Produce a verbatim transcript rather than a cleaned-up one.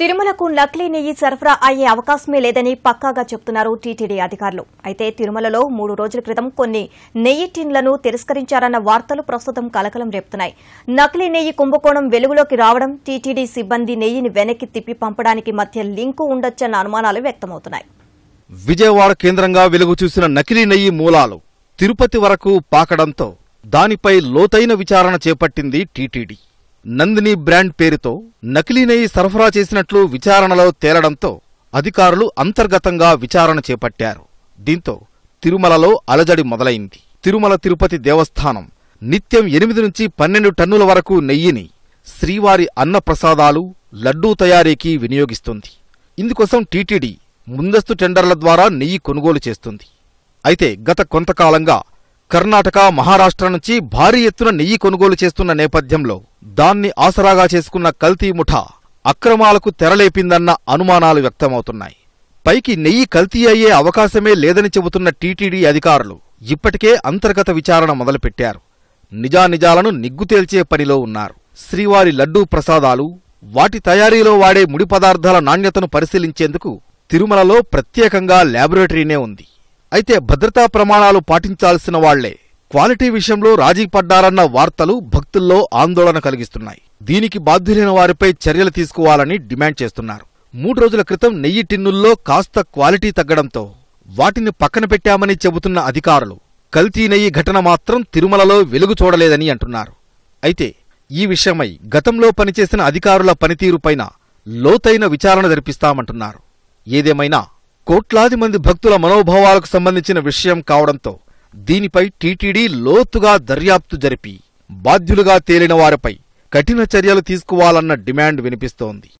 తిరుమలకు నకిలీ నెయ్యి సరఫరా అయ్యే అవకాశమే లేదని పక్కాగా చెప్తున్నారు టీటీడీ అధికారులు. అయితే తిరుమలలో మూడు రోజుల క్రితం కొన్ని నెయ్యి టిన్లను తిరస్కరించారన్న వార్తలు ప్రస్తుతం కలకలం రేపుతున్నాయి. నకిలీ నెయ్యి కుంభకోణం వెలుగులోకి రావడం, టీటీడీ సిబ్బంది నెయ్యిని వెనక్కి తిప్పి పంపడానికి మధ్య లింకు ఉండొచ్చన్న అనుమానాలు వ్యక్తమవుతున్నాయి. విజయవాడ కేంద్రంగా వెలుగు చూసిన నకిలీ నెయ్యి మూలాలు తిరుపతి వరకు పాకడంతో దానిపై లోతైన విచారణ చేపట్టింది టీటీడీ. నందిని బ్రాండ్ పేరుతో నకిలీ నెయ్యి సరఫరా చేసినట్లు విచారణలో తేలడంతో అధికారులు అంతర్గతంగా విచారణ చేపట్టారు. దీంతో తిరుమలలో అలజడి మొదలైంది. తిరుమల తిరుపతి దేవస్థానం నిత్యం ఎనిమిది నుంచి పన్నెండు టన్నుల వరకు నెయ్యిని శ్రీవారి అన్నప్రసాదాలు, లడ్డూ తయారీకి వినియోగిస్తుంది. ఇందుకోసం టీటీడీ ముందస్తు టెండర్ల ద్వారా నెయ్యి కొనుగోలు చేస్తుంది. అయితే గత కొంతకాలంగా కర్ణాటక, మహారాష్ట్ర నుంచి భారీ ఎత్తున నెయ్యి కొనుగోలు చేస్తున్న నేపథ్యంలో దాన్ని ఆసరాగా చేసుకున్న కల్తీ ముఠా అక్రమాలకు తెరలేపిందన్న అనుమానాలు వ్యక్తమవుతున్నాయి. పైకి నెయ్యి కల్తీ అయ్యే అవకాశమే లేదని చెబుతున్న టీటీడీ అధికారులు ఇప్పటికే అంతర్గత విచారణ మొదలుపెట్టారు. నిజానిజాలను నిగ్గుతేల్చే పనిలో ఉన్నారు. శ్రీవారి లడ్డూ ప్రసాదాలు, వాటి తయారీలో వాడే ముడి పదార్థాల నాణ్యతను పరిశీలించేందుకు తిరుమలలో ప్రత్యేకంగా ల్యాబొరేటరీనే ఉంది. అయితే భద్రతా ప్రమాణాలు పాటించాల్సిన వాళ్లే క్వాలిటీ విషయంలో రాజీ పడ్డారన్న వార్తలు భక్తుల్లో ఆందోళన కలిగిస్తున్నాయి. దీనికి బాధ్యులైన వారిపై చర్యలు తీసుకోవాలని డిమాండ్ చేస్తున్నారు. మూడు రోజుల క్రితం నెయ్యి టిన్నుల్లో కాస్త క్వాలిటీ తగ్గడంతో వాటిని పక్కన పెట్టామని చెబుతున్న అధికారులు కల్తీ నెయ్యి ఘటన మాత్రం తిరుమలలో వెలుగు చూడలేదని అంటున్నారు. అయితే ఈ విషయమై గతంలో పనిచేసిన అధికారుల పనితీరుపైన లోతైన విచారణ జరిపిస్తామంటున్నారు. ఏదేమైనా కోట్లాది మంది భక్తుల మనోభావాలకు సంబంధించిన విషయం కావడంతో దీనిపై టీటీడీ లోతుగా దర్యాప్తు జరిపి బాధ్యులుగా తేలిన వారిపై కఠిన చర్యలు తీసుకోవాలన్న డిమాండ్ వినిపిస్తోంది.